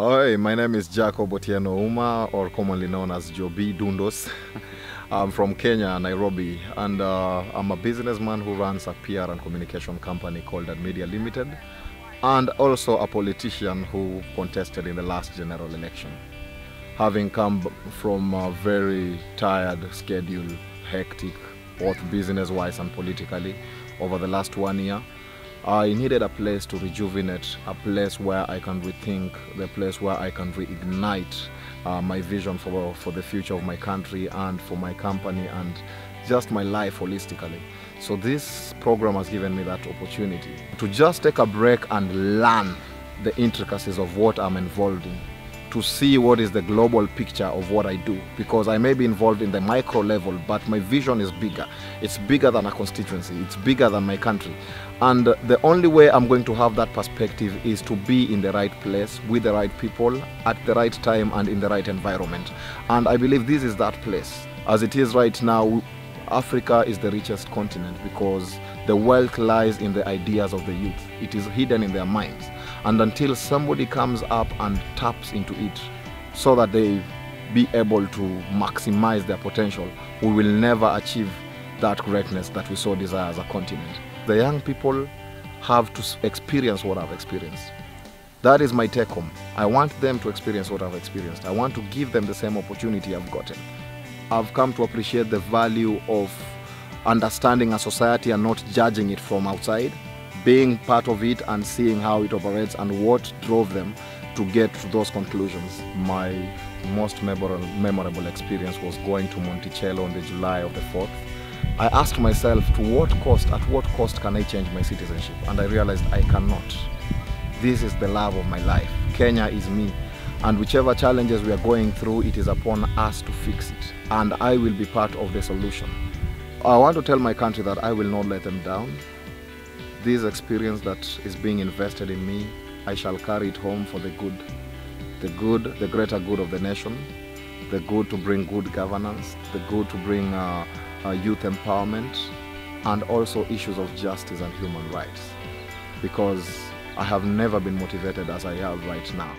Hi, my name is Jacob Otieno Uma, or commonly known as Joby Dundos. I'm from Kenya, Nairobi, and I'm a businessman who runs a PR and communication company called Ad Media Limited, and also a politician who contested in the last general election. Having come from a very tired schedule, hectic, both business-wise and politically, over the last 1 year, I needed a place to rejuvenate, a place where I can rethink, the place where I can reignite my vision for the future of my country and for my company and just my life holistically. So this program has given me that opportunity to just take a break and learn the intricacies of what I'm involved in, to see what is the global picture of what I do, because I may be involved in the micro level, but my vision is bigger. It's bigger than a constituency, it's bigger than my country. And the only way I'm going to have that perspective is to be in the right place, with the right people, at the right time and in the right environment. And I believe this is that place. As it is right now, Africa is the richest continent because the wealth lies in the ideas of the youth. It is hidden in their minds. And until somebody comes up and taps into it so that they be able to maximize their potential, we will never achieve that greatness that we so desire as a continent. The young people have to experience what I've experienced. That is my take home. I want them to experience what I've experienced. I want to give them the same opportunity I've gotten. I've come to appreciate the value of understanding a society and not judging it from outside, being part of it and seeing how it operates and what drove them to get to those conclusions. My most memorable experience was going to Monticello on the July of the 4th. I asked myself, to what cost, at what cost can I change my citizenship? And I realized I cannot. This is the love of my life. Kenya is me. And whichever challenges we are going through, it is upon us to fix it. And I will be part of the solution. I want to tell my country that I will not let them down. This experience that is being invested in me, I shall carry it home for the good. The greater good of the nation, the good to bring good governance, the good to bring youth empowerment, and also issues of justice and human rights. Because I have never been motivated as I am right now.